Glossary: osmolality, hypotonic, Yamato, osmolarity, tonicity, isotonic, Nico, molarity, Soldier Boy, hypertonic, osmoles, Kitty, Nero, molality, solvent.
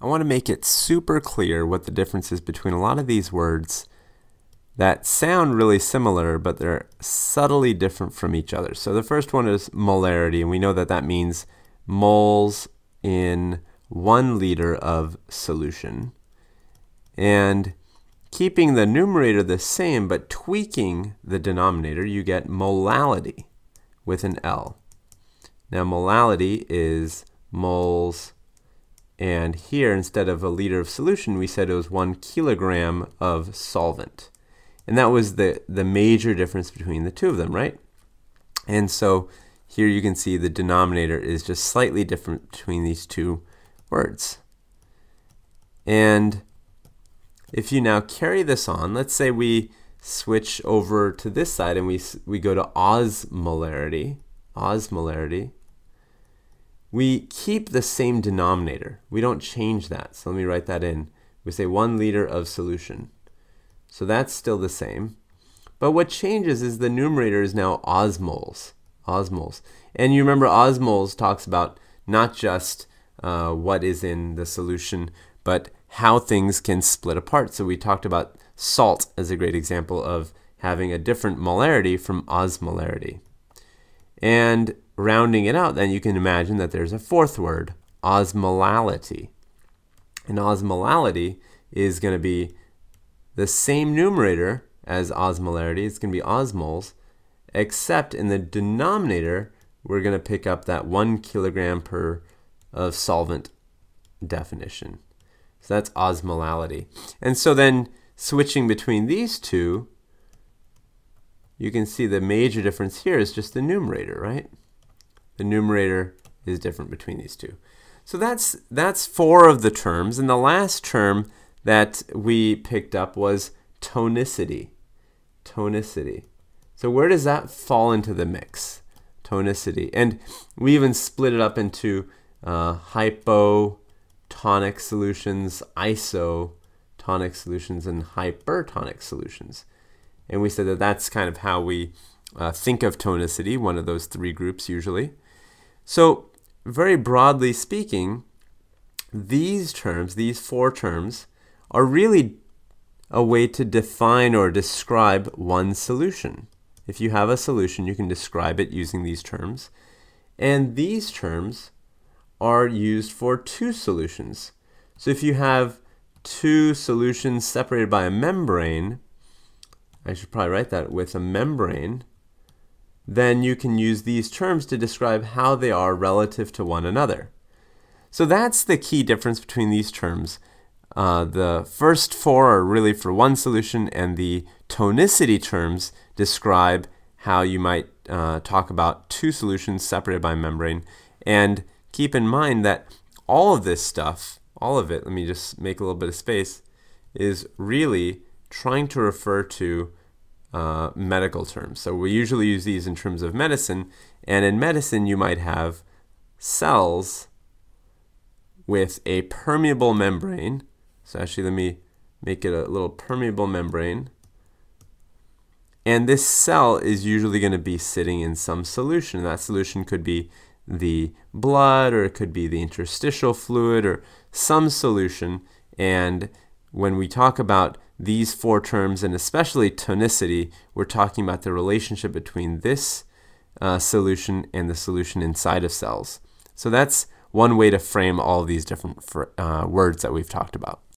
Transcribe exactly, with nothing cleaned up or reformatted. I want to make it super clear what the difference is between a lot of these words that sound really similar, but they're subtly different from each other. So the first one is molarity, and we know that that means moles in one liter of solution. And keeping the numerator the same, but tweaking the denominator, you get molality with an L. Now molality is moles, and here instead of a liter of solution, we said it was one kilogram of solvent. And that was the, the major difference between the two of them, right? And so here you can see the denominator is just slightly different between these two words. And if you now carry this on, let's say we switch over to this side and we, we go to osmolarity, osmolarity, we keep the same denominator. We don't change that. So let me write that in. We say one liter of solution. So that's still the same. But what changes is the numerator is now osmoles. Osmoles. And you remember osmoles talks about not just uh, what is in the solution, but how things can split apart. So we talked about salt as a great example of having a different molarity from osmolarity. And rounding it out, then you can imagine that there's a fourth word, osmolality. And osmolality is going to be the same numerator as osmolarity, it's going to be osmoles, except in the denominator, we're going to pick up that one kilogram per of solvent definition. So that's osmolality. And so then switching between these two, you can see the major difference here is just the numerator, right? The numerator is different between these two. So that's, that's four of the terms, and the last term that we picked up was tonicity, tonicity. So where does that fall into the mix, tonicity? And we even split it up into uh, hypotonic solutions, isotonic solutions, and hypertonic solutions. And we said that that's kind of how we uh, think of tonicity, one of those three groups usually. So very broadly speaking, these terms, these four terms, are really a way to define or describe one solution. If you have a solution, you can describe it using these terms. And these terms are used for two solutions. So if you have two solutions separated by a membrane, I should probably write that with a membrane, then you can use these terms to describe how they are relative to one another. So that's the key difference between these terms. Uh, the first four are really for one solution, and the tonicity terms describe how you might uh, talk about two solutions separated by a membrane. And keep in mind that all of this stuff, all of it, let me just make a little bit of space, is really trying to refer to uh, medical terms. So we usually use these in terms of medicine, and in medicine you might have cells with a permeable membrane. So actually let me make it a little permeable membrane. And this cell is usually going to be sitting in some solution. That solution could be the blood, or it could be the interstitial fluid, or some solution. And when we talk about these four terms, and especially tonicity, we're talking about the relationship between this uh, solution and the solution inside of cells. So that's one way to frame all these different uh, words that we've talked about.